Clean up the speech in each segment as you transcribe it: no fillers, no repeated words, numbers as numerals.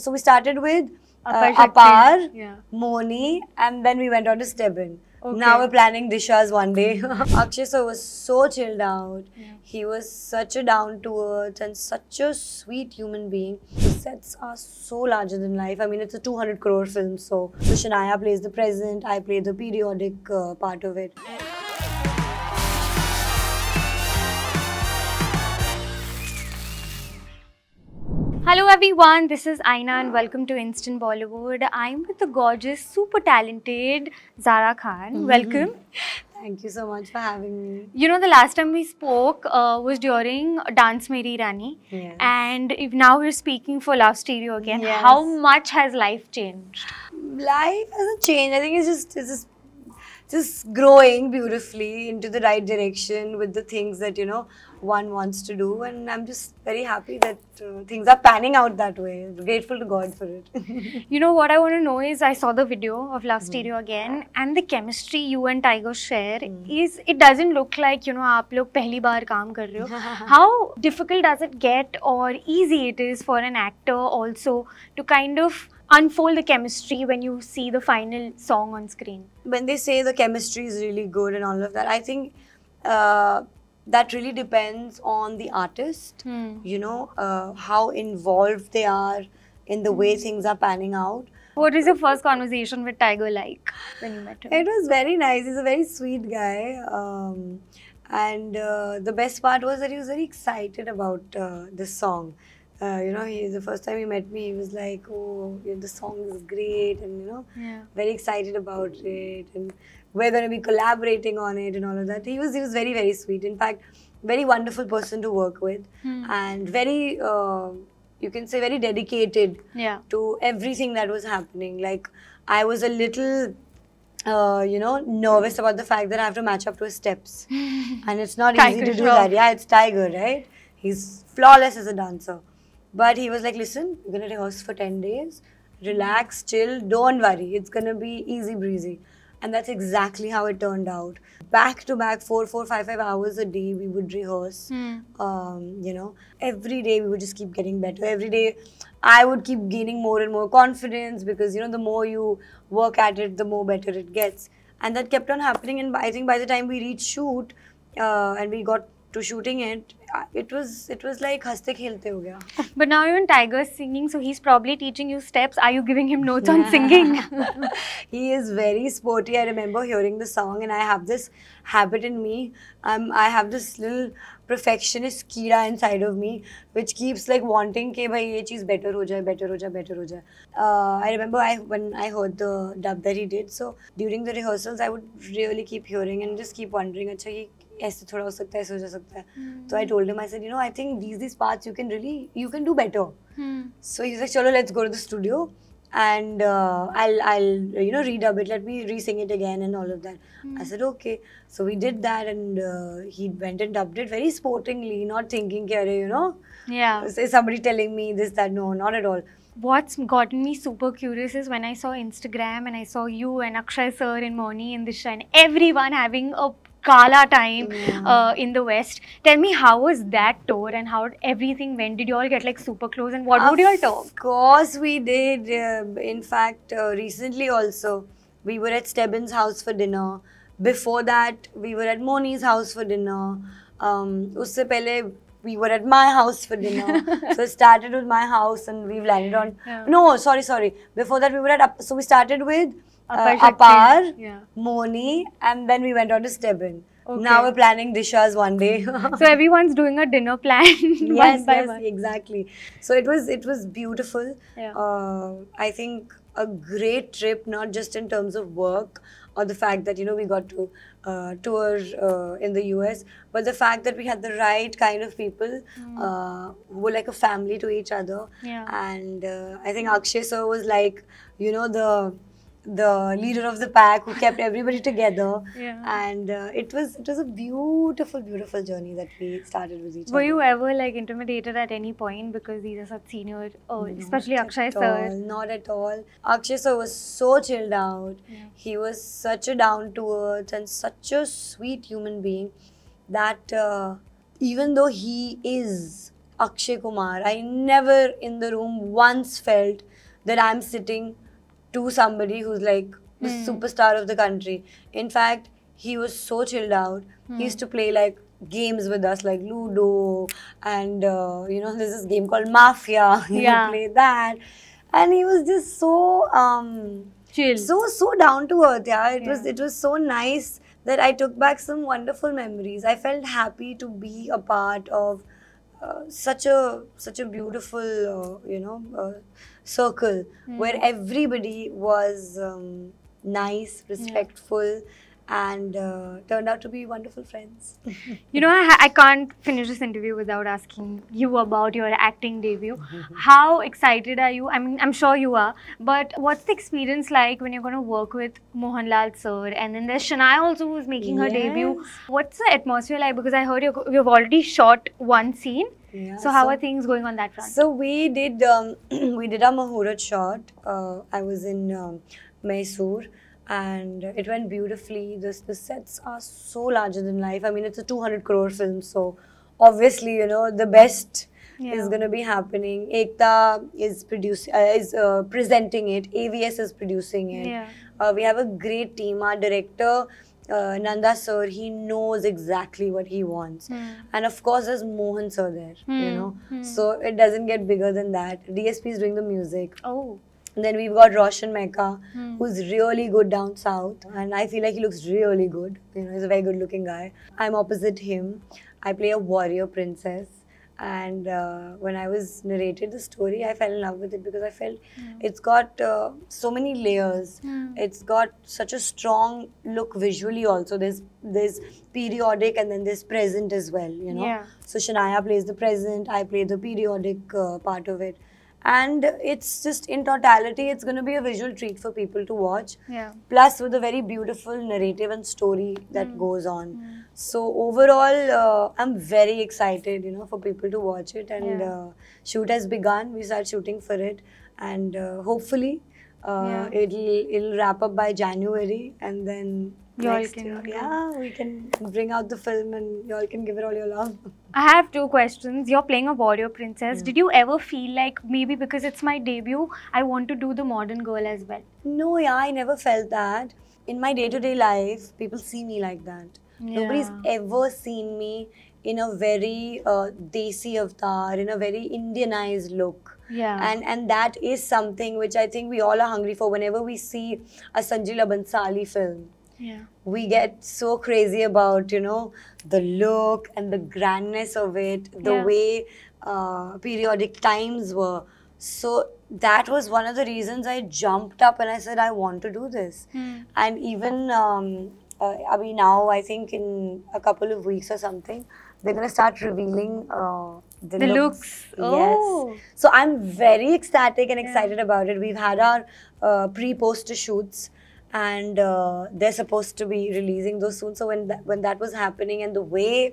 So we started with Apar, yeah. Moni, and then we went on to Stebin. Okay. Now we're planning Disha's one day. Akshay sir was so chilled out. Yeah. He was such a down-to-earth and such a sweet human being. His sets are so larger than life. I mean, it's a 200 crore film. So Shanaya plays the present. I play the periodic part of it. Hello everyone, this is Aina and welcome to Instant Bollywood. I'm with the gorgeous, super talented Zahrah Khan. Welcome. Thank you so much for having me. You know, the last time we spoke was during Dance Meri Rani. Yes. And if now we're speaking for Love Stereo again. Yes. How much has life changed? Life hasn't changed. I think it's just growing beautifully into the right direction with the things that, you know, one wants to do. And I'm just very happy that things are panning out that way. I'm grateful to God for it. You know, what I want to know is, I saw the video of Love Stereo again, and the chemistry you and Tiger share is, it doesn't look like, you know, aap log pehli baar kaam kar rahe ho. How difficult does it get, or easy it is for an actor also to kind of unfold the chemistry when you see the final song on screen? When they say the chemistry is really good and all of that, I think that really depends on the artist, you know, how involved they are in the way things are panning out. What was your first conversation with Tiger like when you met him? It was very nice. He's a very sweet guy. And the best part was that he was very excited about this song. You know, the first time he met me, he was like, oh, yeah, the song is great, and, you know, very excited about it, and we're going to be collaborating on it and all of that. He was very, very sweet. In fact, very wonderful person to work with, and very, you can say, very dedicated to everything that was happening. Like, I was a little, you know, nervous about the fact that I have to match up to his steps. And it's not easy to do that. Yeah, it's Tiger, right? He's flawless as a dancer. But he was like, listen, we're going to rehearse for 10 days, relax, chill, don't worry, it's going to be easy breezy. And that's exactly how it turned out. Back to back, 4, 5 hours a day we would rehearse, you know. Every day we would just keep getting better. Every day I would keep gaining more and more confidence because, you know, the more you work at it, the more better it gets. And that kept on happening, and I think by the time we reached shoot and we got to shooting it, it was like haste khelte ho gaya. But now even Tiger's singing, so he's probably teaching you steps. Are you giving him notes on singing? He is very sporty. I remember hearing the song, and I have this habit in me. I have this little perfectionist keeda inside of me, which keeps like wanting ke bhai ye cheez better ho jaye, better ho jaye, better ho jaye. I remember when I heard the dub that he did, so during the rehearsals I would really keep hearing and just keep wondering, acha ye ऐसे थोड़ा हो सकता है, ऐसे हो जा सकता है. So I told him, I said, you know, I think these parts you can do better. So he's like, chalo, let's go to the studio and I'll you know, redub it. Let me re-sing it again and all of that. I said, okay. So we did that, and he went and dubbed it very sportingly, not thinking, you know, is somebody telling me this, that. No, not at all. What's gotten me super curious is when I saw Instagram and I saw you and Akshay sir and Moni and Disha and everyone having a Kala time in the West. Tell me, how was that tour and how everything went? Did you all get like super close, and what would you all talk? Of course we did. In fact, recently also, we were at Stebbins' house for dinner. Before that, we were at Moni's house for dinner. Usse pehle, we were at my house for dinner. So it started with my house and we've landed on... No, sorry. Before that, we were at... So we started with... Apar, Moni, and then we went on to Stebin. Okay. Now we're planning Disha's one day. So everyone's doing a dinner plan. Yes, exactly. So it was beautiful. Yeah. I think a great trip, not just in terms of work or the fact that, you know, we got to tour in the US, but the fact that we had the right kind of people who were like a family to each other. Yeah. And I think Akshay sir was like, you know, the leader of the pack who kept everybody together. And it was a beautiful journey that we started with each other. Were you ever like intimidated at any point because these are such senior, especially Akshay sir? Not at all. Akshay sir was so chilled out. Yeah. He was such a down-to-earth and such a sweet human being that even though he is Akshay Kumar. I never in the room once felt that I'm sitting to somebody who's like the superstar of the country. In fact, he was so chilled out. He used to play like games with us, like Ludo, and you know, there's this game called Mafia. He would play that, and he was just so chill, so down to earth. Yeah, it was so nice that I took back some wonderful memories. I felt happy to be a part of such a beautiful you know circle where everybody was nice, respectful. And turned out to be wonderful friends. You know, I can't finish this interview without asking you about your acting debut. How excited are you? I mean, I'm sure you are. But what's the experience like when you're going to work with Mohanlal sir? And then there's Shanaya also, who's making her debut. What's the atmosphere like? Because I heard you've already shot one scene. Yeah, so how are things going on that front? So we did our Muhurat shot. I was in Mysore. And it went beautifully. The sets are so larger than life. I mean, it's a 200 crore film, so obviously, you know, the best is going to be happening. Ekta is presenting it. AVS is producing it. We have a great team. Our director, Nanda sir, he knows exactly what he wants. And of course, there's Mohan sir there, you know. So it doesn't get bigger than that. DSP is doing the music. Oh. And then we've got Roshan Mekka, who's really good down south, and I feel like he looks really good. You know, he's a very good-looking guy. I'm opposite him. I play a warrior princess, and when I was narrated the story, I fell in love with it because I felt it's got so many layers. It's got such a strong look visually also. There's periodic and then there's present as well. You know, so Shanaya plays the present. I play the periodic part of it. And it's just in totality, it's going to be a visual treat for people to watch. Plus with a very beautiful narrative and story that goes on. So overall, I'm very excited, you know, for people to watch it. And shoot has begun. We start shooting for it. And hopefully, it'll wrap up by January. And then next year, we can bring out the film and y'all can give it all your love. I have two questions. You're playing a warrior princess. Did you ever feel like, maybe because it's my debut, I want to do the modern girl as well? No, I never felt that. In my day-to-day life, people see me like that. Nobody's ever seen me in a very desi avatar, in a very Indianized look. And that is something which I think we all are hungry for. Whenever we see a Sanjay Leela Bhansali film, we get so crazy about, you know, the look and the grandness of it, the way periodic times were. So that was one of the reasons I jumped up and I said, I want to do this. And even, I mean, now I think in a couple of weeks or something, they're going to start revealing the looks. Oh. Yes. So I'm very ecstatic and excited about it. We've had our pre-poster shoots. And they're supposed to be releasing those soon. So when that was happening and the way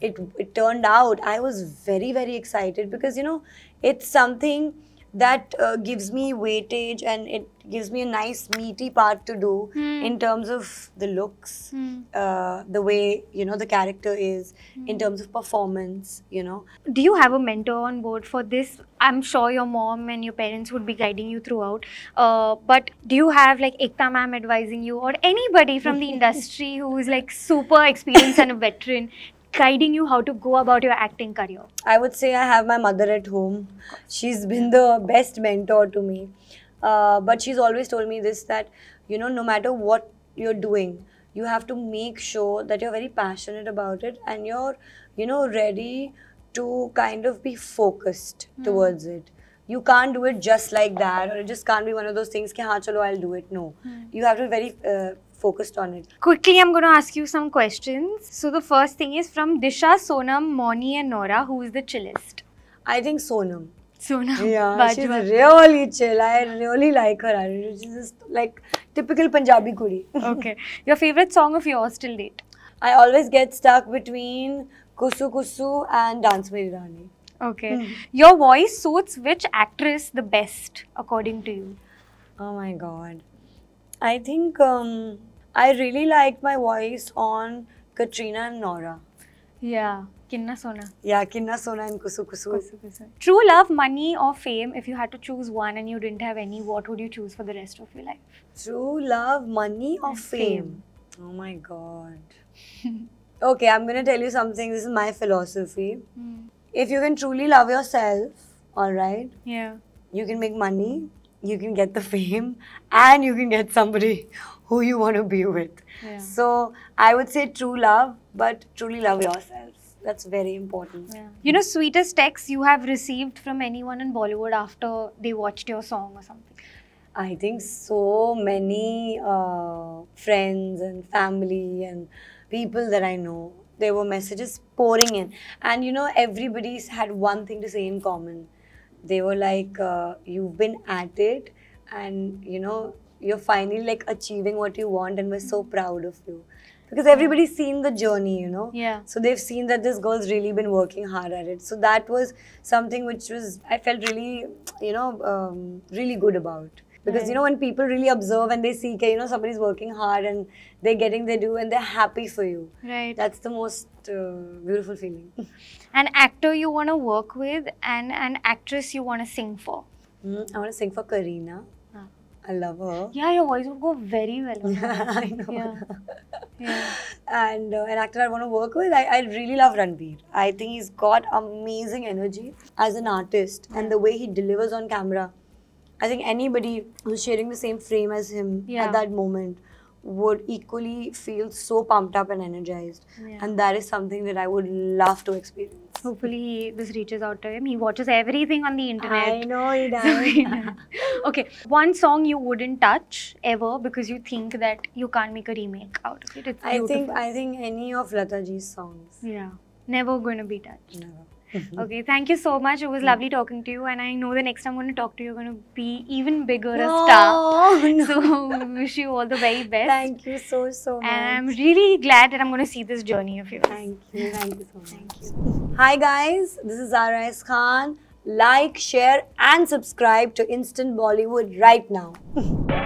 it turned out, I was very, very excited because, you know, it's something that gives me weightage and it gives me a nice meaty part to do in terms of the looks, the way, you know, the character is, in terms of performance, you know. Do you have a mentor on board for this? I'm sure your mom and your parents would be guiding you throughout. But do you have like Ekta ma'am advising you or anybody from the industry who is like super experienced and a veteran guiding you how to go about your acting career? I would say I have my mother at home. She's been the best mentor to me. But she's always told me this, that, you know, no matter what you're doing, you have to make sure that you're very passionate about it and you're, you know, ready to kind of be focused towards it. You can't do it just like that, or it just can't be one of those things, ki, ha, chalo, I'll do it. No, you have to be very focused on it. Quickly, I'm going to ask you some questions. So the first thing is from Disha, Sonam, Moni and Nora. Who is the chillest? I think Sonam. Sonam. Yeah, she's really chill. I really like her. She's just like typical Punjabi kudi. Okay. Your favorite song of yours till date? I always get stuck between Kusu Kusu and Dance Meri Rani. Okay. Your voice suits which actress the best, according to you? Oh my God. I think I really liked my voice on Katrina and Nora. Yeah. Kinna Sona. Yeah, Kinna Sona and Kusu Kusu. Kusu Kusu. True love, money or fame, if you had to choose one and you didn't have any, what would you choose for the rest of your life? True love, money or fame? Oh my God. Okay, I'm going to tell you something. This is my philosophy. Mm. If you can truly love yourself, alright? Yeah. You can make money, you can get the fame, and you can get somebody who you want to be with. Yeah. So, I would say true love, but truly love yourself. That's very important. Yeah. You know, sweetest texts you have received from anyone in Bollywood after they watched your song or something? I think so many friends and family and people that I know, there were messages pouring in. And you know, everybody's had one thing to say in common. They were like, you've been at it and you know, you're finally like achieving what you want and we're so proud of you. Because everybody's seen the journey, you know. Yeah. So they've seen that this girl's really been working hard at it. So that was something which was, I felt really, you know, really good about. Because, you know, when people really observe and they see, you know, somebody's working hard and they're getting their due and they're happy for you. Right. That's the most beautiful feeling. An actor you want to work with and an actress you want to sing for? I want to sing for Kareena. Ah. I love her. Yeah, your voice would go very well. I know. Yeah. Yeah. And an actor I want to work with, I really love Ranbir. I think he's got amazing energy as an artist and the way he delivers on camera. I think anybody who's sharing the same frame as him at that moment would equally feel so pumped up and energized. Yeah. And that is something that I would love to experience. Hopefully this reaches out to him. He watches everything on the internet. I know he does. Okay, one song you wouldn't touch ever because you think that you can't make a remake out of it. It's beautiful. I think any of Lataji's songs. Yeah, never going to be touched. Never. Okay, thank you so much. It was lovely talking to you and I know the next time I'm going to talk to you, you're going to be even bigger a star. No. So, wish you all the very best. Thank you so much. And I'm really glad that I'm going to see this journey of yours. Thank you so much. Thank you. Hi guys, this is Zahrah Khan. Like, share and subscribe to Instant Bollywood right now.